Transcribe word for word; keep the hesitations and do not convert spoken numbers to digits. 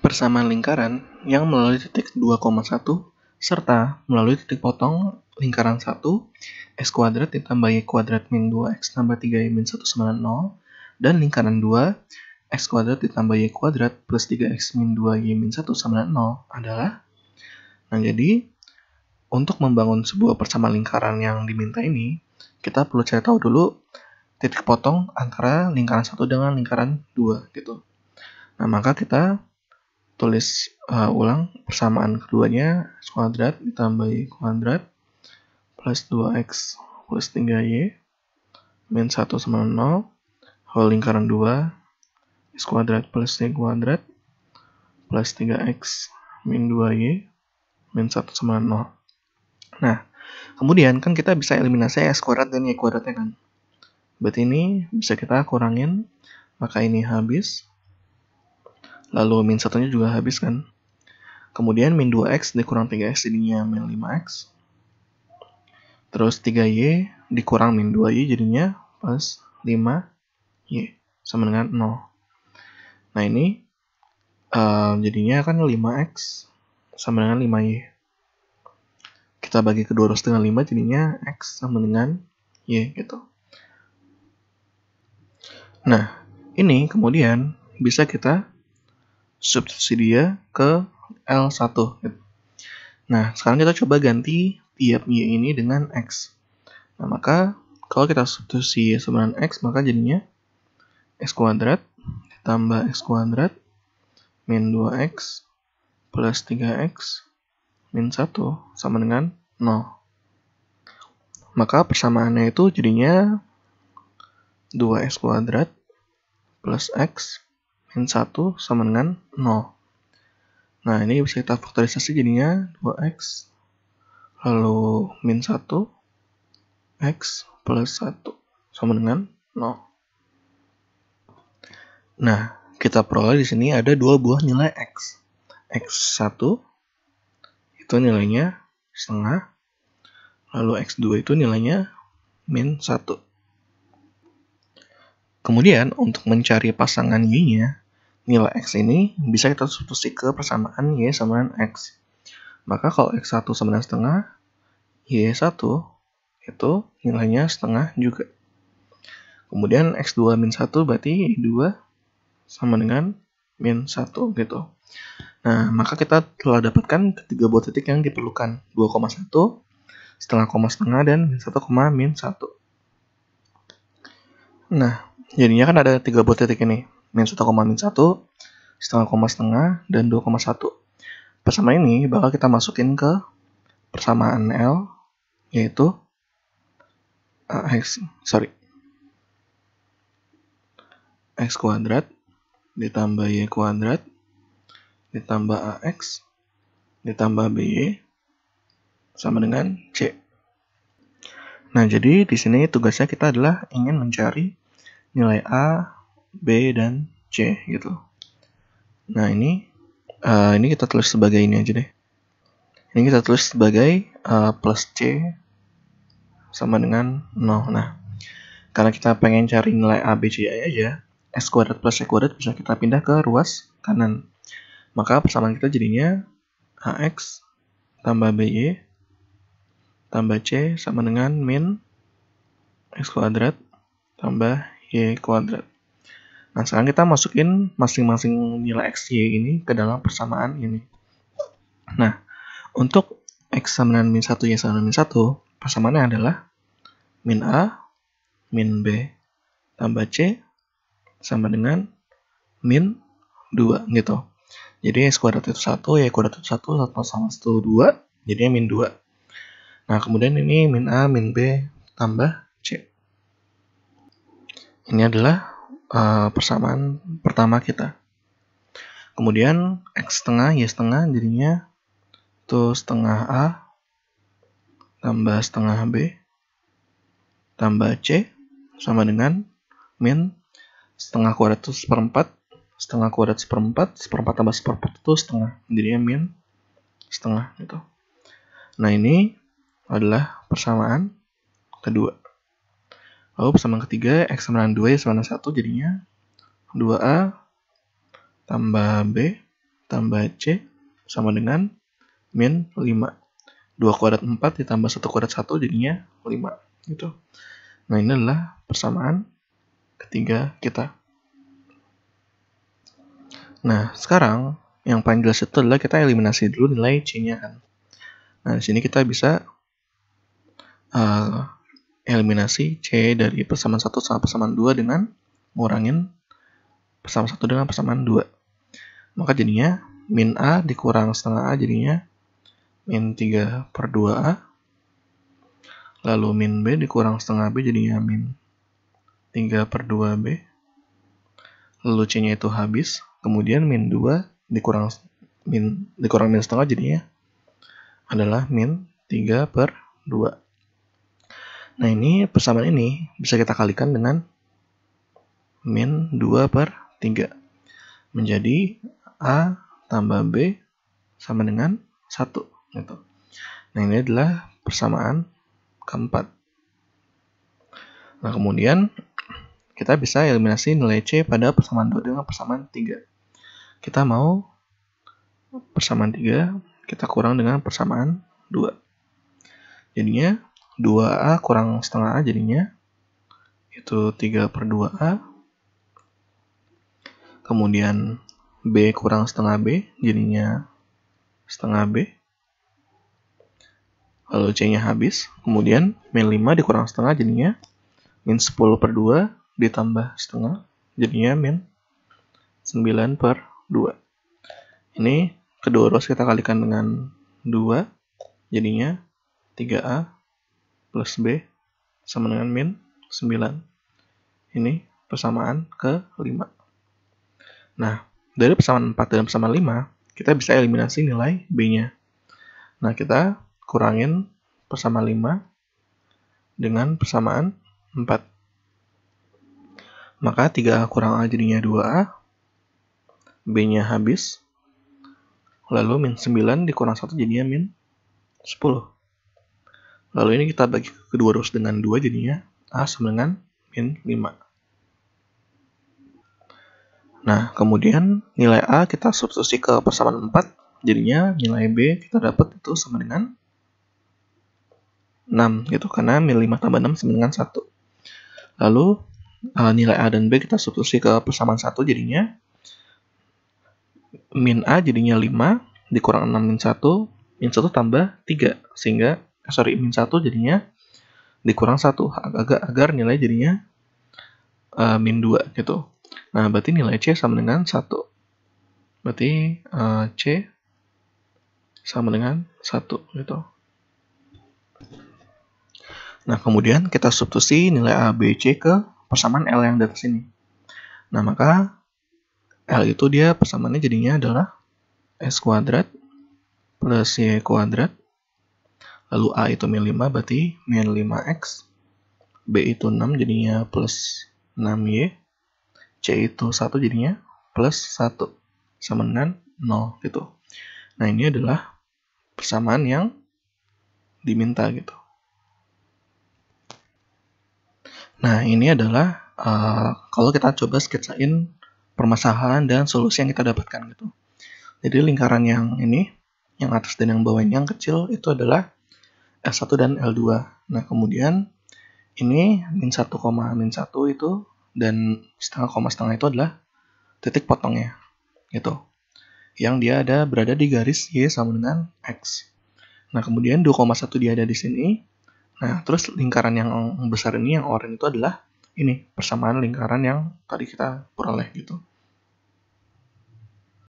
persamaan lingkaran yang melalui titik dua koma satu serta melalui titik potong lingkaran satu, x kuadrat ditambah y kuadrat min dua x tambah tiga y min satu sama nol, dan lingkaran dua, x kuadrat ditambah y kuadrat plus tiga x min dua y min satu sama nol adalah. Nah, jadi untuk membangun sebuah persamaan lingkaran yang diminta ini, kita perlu cari tahu dulu titik potong antara lingkaran satu dengan lingkaran dua gitu. Nah, maka kita tulis uh, ulang persamaan keduanya, x kuadrat ditambah y kuadrat plus dua x plus tiga y min satu sama nol, whole lingkaran dua, x kuadrat plus y kuadrat plus tiga x min dua y min satu sama nol. Nah, kemudian kan kita bisa eliminasi x kuadrat dan y kuadratnya kan. Berarti ini bisa kita kurangin, maka ini habis. Lalu min satunya juga habis kan. Kemudian min dua x dikurang tiga x jadinya min lima x. Terus tiga y dikurang min dua y jadinya plus lima y sama dengan nol. Nah ini uh, jadinya kan lima x sama dengan lima y. Kita bagi ke dua ratus dengan lima jadinya x sama dengan y gitu. Nah ini kemudian bisa kita substitusi dia ke L satu. Nah, sekarang kita coba ganti tiap Y ini dengan X. Nah, maka kalau kita substitusi sama dengan X, maka jadinya X kuadrat ditambah X kuadrat min dua X plus tiga X min satu sama dengan nol. Maka persamaannya itu jadinya dua X kuadrat plus X min satu sama dengan nol. Nah, ini bisa kita faktorisasi jadinya dua x, lalu min satu, x plus satu sama dengan nol. Nah, kita peroleh di sini ada dua buah nilai x. x satu itu nilainya setengah, lalu x dua itu nilainya min satu. Kemudian, untuk mencari pasangan y-nya, nilai x ini bisa kita substitusi ke persamaan y sama dengan x. Maka kalau x satu sama dengan setengah, y satu itu nilainya setengah juga. Kemudian x dua min satu berarti y dua sama dengan min satu gitu. Nah, maka kita telah dapatkan ketiga buah titik yang diperlukan, dua koma satu, setengah koma setengah, dan min satu koma min satu. Nah, jadinya kan ada tiga buah titik ini. Min satu, min satu, setengah koma setengah, dan dua koma satu. Persamaan ini bakal kita masukin ke persamaan L, yaitu uh, X, sorry. X kuadrat ditambah Y kuadrat ditambah A X ditambah B Y sama dengan C. Nah, jadi di sini tugasnya kita adalah ingin mencari nilai A, B, dan C gitu. Nah ini uh, ini kita tulis sebagai ini aja deh. Ini kita tulis sebagai uh, plus C sama dengan nol. Nah, karena kita pengen cari nilai A, B, C aja, S kuadrat plus C kuadrat bisa kita pindah ke ruas kanan. Maka persamaan kita jadinya A X tambah B Y tambah C sama dengan min X kuadrat tambah Y kuadrat. Nah, sekarang kita masukin masing-masing nilai x, y ini ke dalam persamaan ini. Nah, untuk x sama dengan min satu, y sama dengan min satu, persamaannya adalah min a, min b, tambah c, sama dengan min dua, gitu. Jadi x kuadrat itu satu, y kuadrat itu satu, satu sama satu, dua, jadinya min dua. Nah, kemudian ini min a, min b, tambah c. Ini adalah Uh, persamaan pertama kita. Kemudian x setengah, y setengah jadinya itu setengah a tambah setengah b tambah c sama dengan min setengah kuadrat itu seperempat, setengah kuadrat seperempat, seperempat tambah seperempat itu setengah, jadinya min setengah gitu. Nah, ini adalah persamaan kedua. Lalu persamaan ketiga, x sama dengan dua, y sama dengan satu, jadinya dua a tambah b tambah C sama dengan min lima. dua kuadrat empat ditambah satu kuadrat satu jadinya lima. Gitu. Nah, ini adalah persamaan ketiga kita. Nah, sekarang yang paling jelas itu adalah kita eliminasi dulu nilai C-nya kan. Nah, di sini kita bisa uh, eliminasi C dari persamaan satu sama persamaan dua dengan ngurangin persamaan satu dengan persamaan dua. Maka jadinya min A dikurang setengah A jadinya min tiga per dua A. Lalu min B dikurang setengah B jadinya min tiga per dua B. Lalu C-nya itu habis. Kemudian min dua dikurang min, dikurang min setengah jadinya adalah min tiga per dua. Nah, ini persamaan ini bisa kita kalikan dengan min dua per tiga. Menjadi A tambah B sama dengan satu. Gitu. Nah, ini adalah persamaan keempat. Nah, kemudian kita bisa eliminasi nilai C pada persamaan dua dengan persamaan tiga. Kita mau persamaan tiga kita kurang dengan persamaan dua. Jadinya dua A kurang setengah A jadinya itu tiga per dua A. Kemudian B kurang setengah B jadinya setengah B. Lalu C-nya habis. Kemudian min lima dikurang setengah jadinya min sepuluh per dua ditambah setengah jadinya min sembilan per dua. Ini kedua ruas kita kalikan dengan dua, jadinya tiga A plus B sama dengan min sembilan. Ini persamaan kelima. Nah, dari persamaan empat dan persamaan lima, kita bisa eliminasi nilai B-nya. Nah, kita kurangin persamaan lima dengan persamaan empat. Maka tiga A kurang A jadinya dua A. B-nya habis. Lalu min sembilan dikurang satu jadinya min sepuluh. Lalu ini kita bagi kedua ruas dengan dua jadinya A sama dengan min lima. Nah, kemudian nilai A kita substitusi ke persamaan empat. Jadinya nilai B kita dapat itu sama dengan enam. Gitu, karena min lima tambah enam sama dengan satu. Lalu uh, nilai A dan B kita substitusi ke persamaan satu jadinya min A jadinya lima dikurang enam min satu, min satu tambah tiga, sehingga eh, sorry min satu jadinya dikurang satu agar, agar nilai jadinya uh, min dua gitu. Nah, berarti nilai C sama dengan satu. Berarti uh, C sama dengan satu gitu. Nah, kemudian kita substitusi nilai A, B, C ke persamaan L yang di atas ini. Nah, maka L itu dia persamaannya jadinya adalah S kuadrat plus Y kuadrat. Lalu A itu min lima, berarti min lima X. B itu enam, jadinya plus enam Y. C itu satu, jadinya plus satu. Sama dengan nol, gitu. Nah, ini adalah persamaan yang diminta, gitu. Nah, ini adalah uh, kalau kita coba sketsain permasalahan dan solusi yang kita dapatkan gitu. Jadi lingkaran yang ini, yang atas dan yang bawah yang kecil itu adalah L satu dan L dua. Nah, kemudian ini min satu, min satu itu dan setengah koma setengah itu adalah titik potongnya gitu. Yang dia ada berada di garis Y sama dengan X. Nah, kemudian dua koma satu dia ada di sini. Nah, terus lingkaran yang besar ini yang oranye itu adalah ini persamaan lingkaran yang tadi kita peroleh gitu.